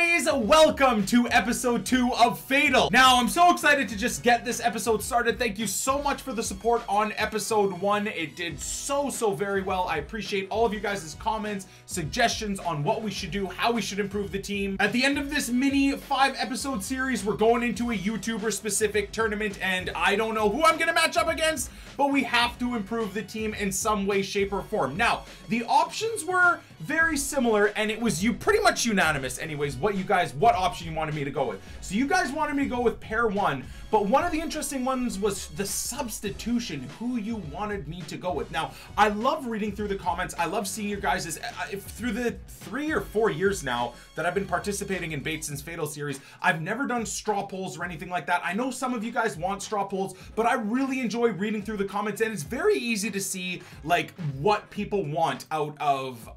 buddies, welcome to episode 2 of F8TAL. Now, I'm so excited to just get this episode started. Thank you so much for the support on episode 1. It did so very well. I appreciate all of you guys' comments, suggestions on what we should do, how we should improve the team. At the end of this mini 5-episode series, we're going into a YouTuber-specific tournament, and I don't know who I'm gonna match up against, but we have to improve the team in some way, shape, or form. Now, the options were very similar, and it was pretty much unanimous anyways what option you wanted me to go with. So you guys wanted me to go with pair one, but one of the interesting ones was the substitution, who you wanted me to go with. Now, I love reading through the comments. I love seeing your guys' through the 3 or 4 years now that I've been participating in Bateson's F8TAL series, I've never done straw polls or anything like that. I know some of you guys want straw polls, but I really enjoy reading through the comments, and it's very easy to see like what people want out of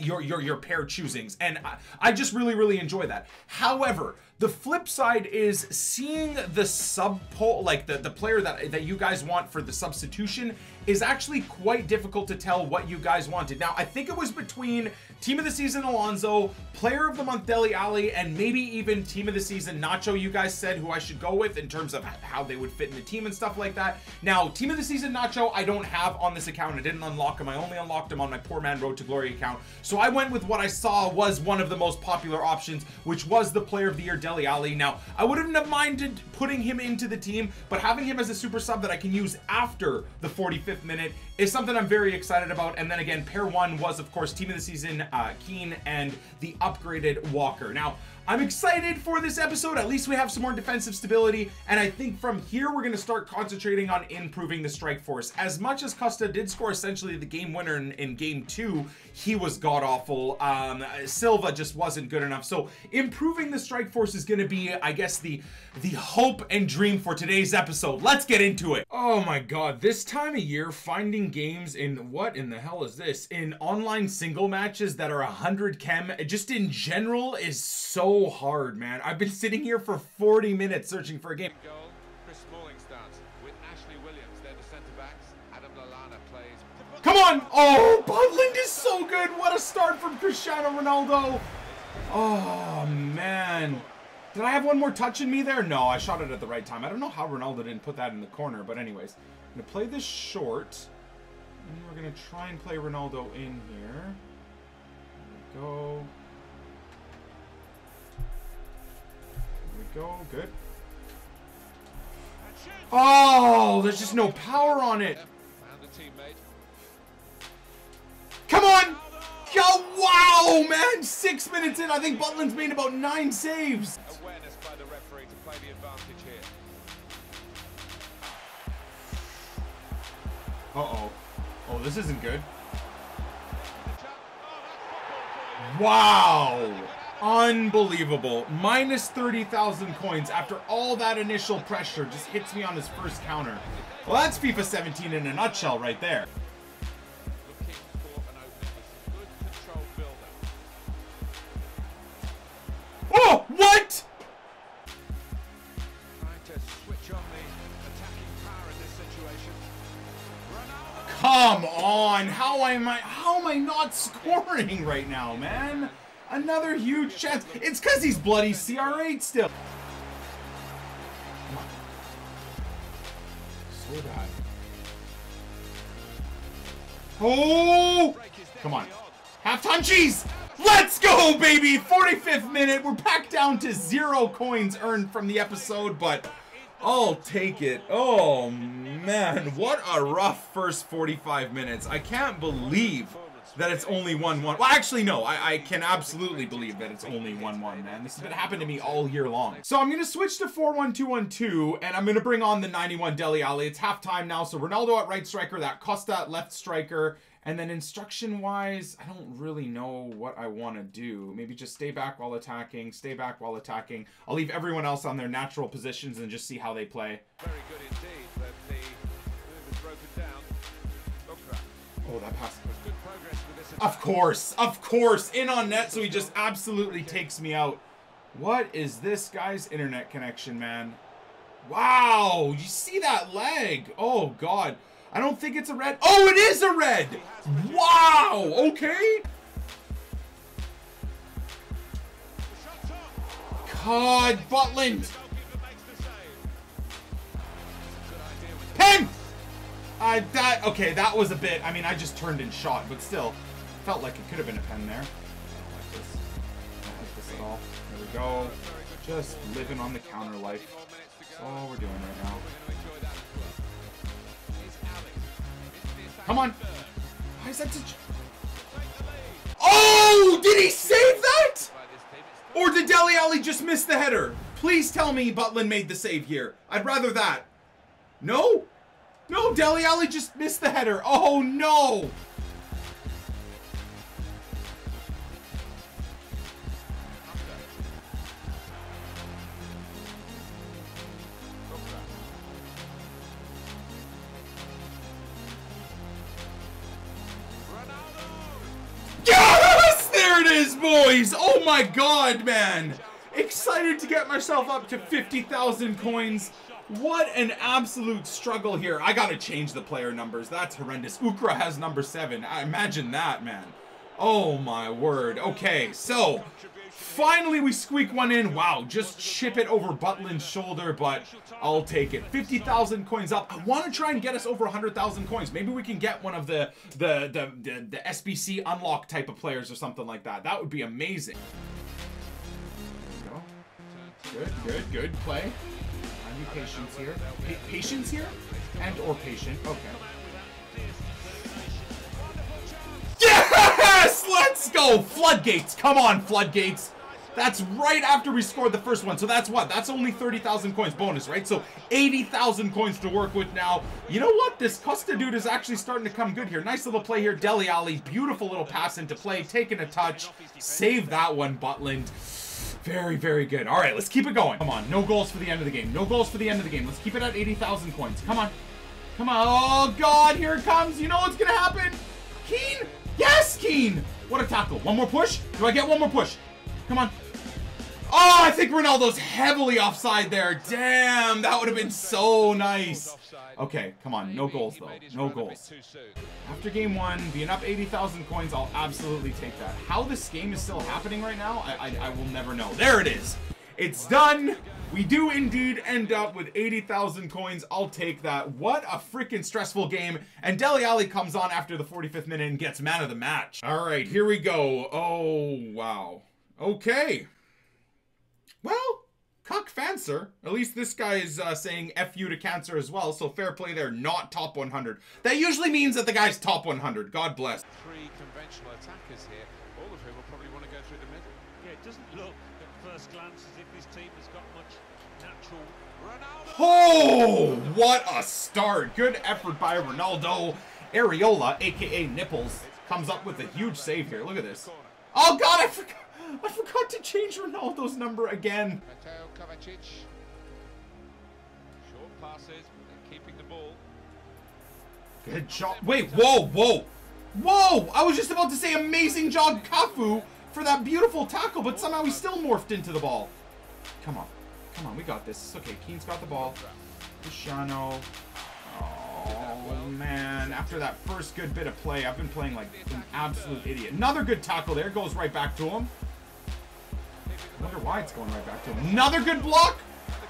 your pair choosings, and I just really enjoy that. However, the flip side is seeing the sub poll, like the player that you guys want for the substitution, is actually quite difficult to tell what you guys wanted. Now, I think it was between Team of the Season Alonso, Player of the Month Dele Alli, and maybe even Team of the Season Nacho. You guys said who I should go with in terms of how they would fit in the team and stuff like that. Now, Team of the Season Nacho I don't have on this account. I didn't unlock him. I only unlocked him on my Poor Man Road to Glory account. So I went with what I saw was one of the most popular options, which was the Player of the Year Dele Alli. Now, I wouldn't have minded putting him into the team, but having him as a super sub that I can use after the 45th minute is something I'm very excited about. And then again, pair one was, of course, Team of the Season Keane and the upgraded Walker. Now, I'm excited for this episode. At least we have some more defensive stability, and I think from here we're going to start concentrating on improving the strike force. As much as Costa did score essentially the game winner in game 2, he was god-awful. Silva just wasn't good enough. So improving the strike force is going to be, I guess, the hope and dream for today's episode. Let's get into it. Oh my god, this time of year, finding games in, what in the hell is this? In online single matches that are 100 chem, just in general, is so hard, man. I've been sitting here for 40 minutes searching for a game. Goal, Chris Smalling starts with Ashley Williams. They're the center backs. Adam Lallana plays. Come on! Oh, Butland is so good. What a start from Cristiano Ronaldo. Oh, man. Did I have one more touch in me there? No, I shot it at the right time. I don't know how Ronaldo didn't put that in the corner, but anyways. I'm going to play this short, and we're going to try and play Ronaldo in here. There we go. Go, good. Oh, there's just no power on it. Come on! Oh, wow, man! 6 minutes in, I think Butland's made about 9 saves. Awareness by the referee to play the advantage here. Uh-oh. Oh, this isn't good. Wow! Unbelievable. Minus 30,000 coins after all that initial pressure. Just hits me on his first counter. Well, that's FIFA 17 in a nutshell right there. Oh, what? Come on. How am I not scoring right now, man? Another huge chance. It's because he's bloody CR8 still. Come on. So bad. Oh! Come on. Halftime cheese! Let's go, baby! 45th minute. We're back down to 0 coins earned from the episode, but I'll take it. Oh, man. What a rough first 45 minutes. I can't believe that it's only 1-1. Well, actually, no. I can absolutely believe that it's only 1-1, man. This has been happening to me all year long. So I'm going to switch to 4-1-2-1-2, and I'm going to bring on the 91 Dele Alli. It's halftime now, so Ronaldo at right striker, that Costa at left striker, and then instruction-wise, I don't really know what I want to do. Maybe just stay back while attacking, stay back while attacking. I'll leave everyone else on their natural positions and just see how they play. Very good indeed, but the move is broken down. Oh, that pass. Of course, in on net, so he just absolutely takes me out. What is this guy's internet connection, man? Wow, you see that lag? Oh, God. I don't think it's a red. Oh, it is a red! Wow, okay. card, Butland. Pim! Okay, that was a bit. I mean, I just turned and shot, but still. Felt like it could have been a pen there. I don't like this. I don't like this at all. There we go. Just living on the counter life. That's all we're doing right now. Come on. Why is that such... Oh! Did he save that? Or did Dele Alli just miss the header? Please tell me Butland made the save here. I'd rather that. No? No, Dele Alli just missed the header. Oh, no! Boys, oh my god, man, excited to get myself up to 50,000 coins. What an absolute struggle here. I gotta change the player numbers. That's horrendous. Ukra has number 7. I imagine that, man. Oh my word. Okay, so finally we squeak one in. Wow, just chip it over Butland's shoulder, but I'll take it. 50,000 coins up. I want to try and get us over 100,000 coins. Maybe we can get one of the SBC unlock type of players or something like that. That would be amazing. There we go. Good play. I need patience here. Patience here? And or patient. Okay. Let's go! Floodgates! Come on, Floodgates! That's right after we scored the first one. So that's what? That's only 30,000 coins bonus, right? So 80,000 coins to work with now. You know what? This Costa dude is actually starting to come good here. Nice little play here. Dele Alli. Beautiful little pass into play. Taking a touch. Save that one, Butland. Very, very good. All right, let's keep it going. Come on. No goals for the end of the game. No goals for the end of the game. Let's keep it at 80,000 coins. Come on. Come on. Oh, God. Here it comes. You know what's going to happen. Keane. Yes, Keane. What a tackle. One more push? Do I get one more push? Come on. Oh, I think Ronaldo's heavily offside there. Damn, that would have been so nice. Okay, come on. No goals, though. No goals. After game one, being up 80,000 coins, I'll absolutely take that. How this game is still happening right now, I will never know. There it is. It's done. We do indeed end up with 80,000 coins. I'll take that. What a freaking stressful game. And Dele Alli comes on after the 45th minute and gets man of the match. All right, here we go. Oh, wow. Okay. Well, cuck fancer. At least this guy is saying F you to cancer as well. So fair play there, not top 100. That usually means that the guy's top 100. God bless. Three conventional attackers here, all of whom will probably want to go through the middle. Yeah, it doesn't look... First glance as if this team has got much natural Ronaldo. Oh, what a start. Good effort by Ronaldo. Areola, aka Nipples, comes up with a huge save here. Look at this. Oh god, I forgot to change Ronaldo's number again. Mateo Kovačić. Short passes and keeping the ball. Good job. Wait, whoa, whoa. Whoa! I was just about to say amazing job, Cafu, for that beautiful tackle, but somehow he still morphed into the ball. Come on. Come on, we got this. It's okay. Keane's got the ball. Cristiano. Oh, man. After that first good bit of play, I've been playing like an absolute idiot. Another good tackle there. Goes right back to him. I wonder why it's going right back to him. Another good block.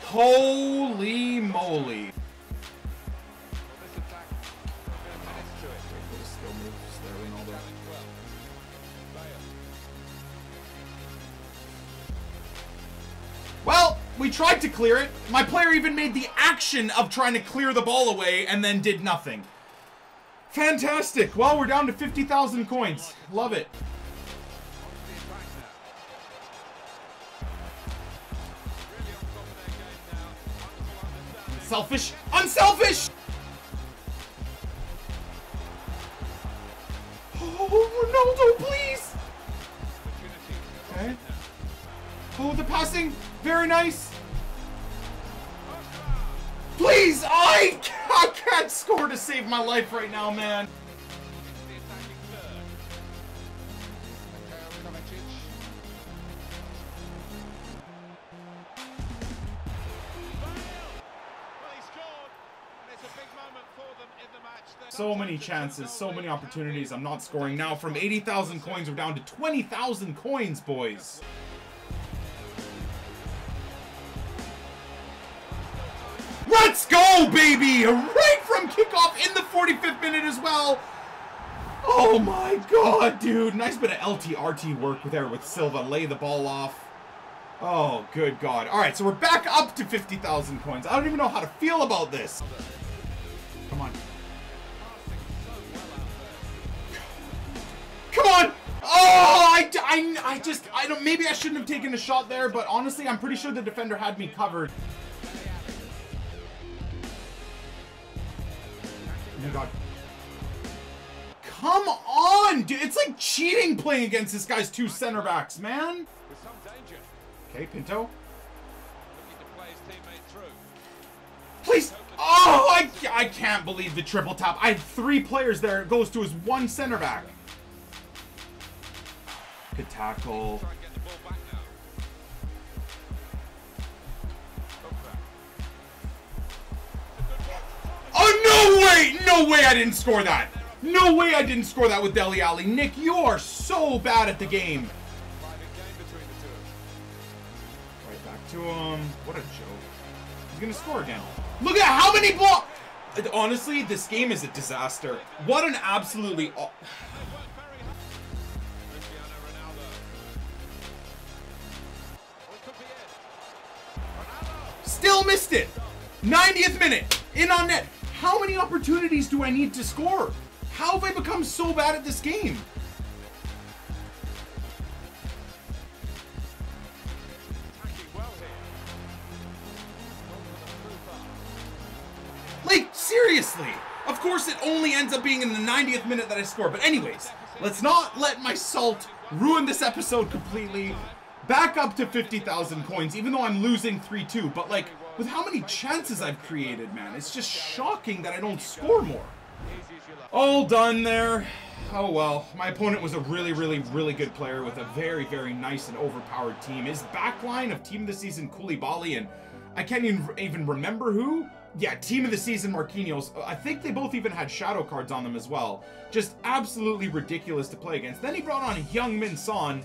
Holy moly. Well, we tried to clear it. My player even made the action of trying to clear the ball away and then did nothing. Fantastic. Well, we're down to 50,000 coins. Love it. Selfish. Unselfish! Oh, Ronaldo, please! Okay. Oh, the passing. Very nice. Please, I can't score to save my life right now, man. So many chances, so many opportunities. I'm not scoring now. From 80,000 coins, we're down to 20,000 coins, boys. Let's go, baby! Right from kickoff in the 45th minute as well. Oh my god, dude. Nice bit of LTRT work there with Silva. Lay the ball off. Oh, good god. All right, so we're back up to 50,000 coins. I don't even know how to feel about this. Come on. Come on! Oh, I don't, maybe I shouldn't have taken a shot there, but honestly, I'm pretty sure the defender had me covered. Oh my god. Come on, dude. It's like cheating playing against this guy's two center backs, man. Okay, Pinto. Please. Oh, I can't believe the triple tap. I had three players there. It goes to his one center back. Good tackle. Oh, no way. No way I didn't score that. No way I didn't score that with Dele Alli. Nick, you are so bad at the game. Right back to him. What a joke. He's going to score again. Look at how many blocks. Honestly, this game is a disaster. What an absolutely... Still missed it. 90th minute. In on net. How many opportunities do I need to score? How have I become so bad at this game? Like, seriously. Of course, it only ends up being in the 90th minute that I score. But anyways, let's not let my salt ruin this episode completely. Back up to 50,000 coins, even though I'm losing 3-2. But, like, with how many chances I've created, man, it's just shocking that I don't score more. All done there. Oh well, my opponent was a really good player with a very nice and overpowered team. His back line of Team of the Season Koulibaly and I can't even remember who. Yeah, Team of the Season Marquinhos. I think they both even had shadow cards on them as well. Just absolutely ridiculous to play against. Then he brought on Heung-min Son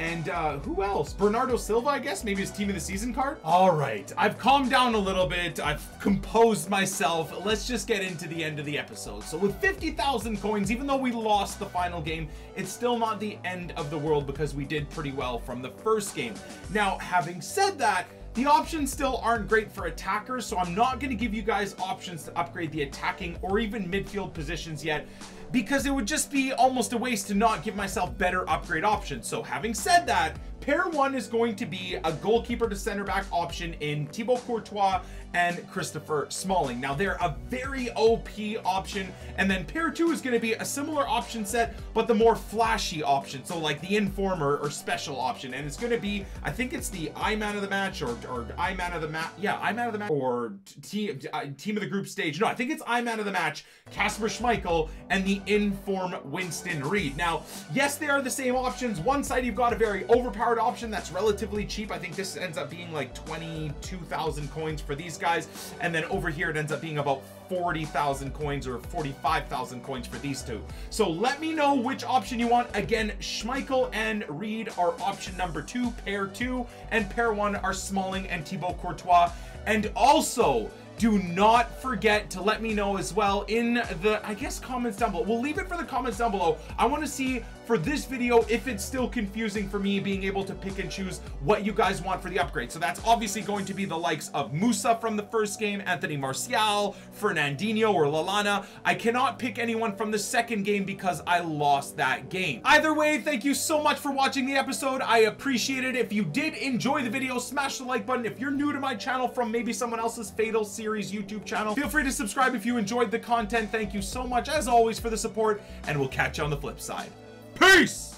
and who else? Bernardo Silva, I guess? Maybe his Team of the Season card? All right, I've calmed down a little bit. I've composed myself. Let's just get into the end of the episode. So with 50,000 coins, even though we lost the final game, it's still not the end of the world because we did pretty well from the first game. Now, having said that, the options still aren't great for attackers, so I'm not going to give you guys options to upgrade the attacking or even midfield positions yet, because it would just be almost a waste to not give myself better upgrade options. So having said that, pair one is going to be a goalkeeper to center back option in Thibaut Courtois and Christopher Smalling. Now they're a very OP option. And then pair two is going to be a similar option set, but the more flashy option. So like the informer or special option. And it's going to be, I think it's the I man of the match or I man of the match. Yeah, I man of the match or team of the group stage. No, I think it's I man of the match, Casper Schmeichel and the inform Winston Reed. Now, yes, they are the same options. One side, you've got a very overpowered option that's relatively cheap. I think this ends up being like 22,000 coins for these guys, and then over here it ends up being about 40,000 coins or 45,000 coins for these two. So let me know which option you want. Again, Schmeichel and Reed are option number two, pair two, and pair one are Smalling and Thibaut Courtois. And also, do not forget to let me know as well in the, I guess, comments down below. We'll leave it for the comments down below. I want to see for this video if it's still confusing for me being able to pick and choose what you guys want for the upgrade. So that's obviously going to be the likes of Musa from the first game, Anthony Martial, Fernandinho, or Lallana. I cannot pick anyone from the second game because I lost that game. Either way, thank you so much for watching the episode. I appreciate it. If you did enjoy the video, smash the like button. If you're new to my channel from maybe someone else's Fatal Series YouTube channel, feel free to subscribe if you enjoyed the content. Thank you so much as always for the support, and we'll catch you on the flip side. Peace.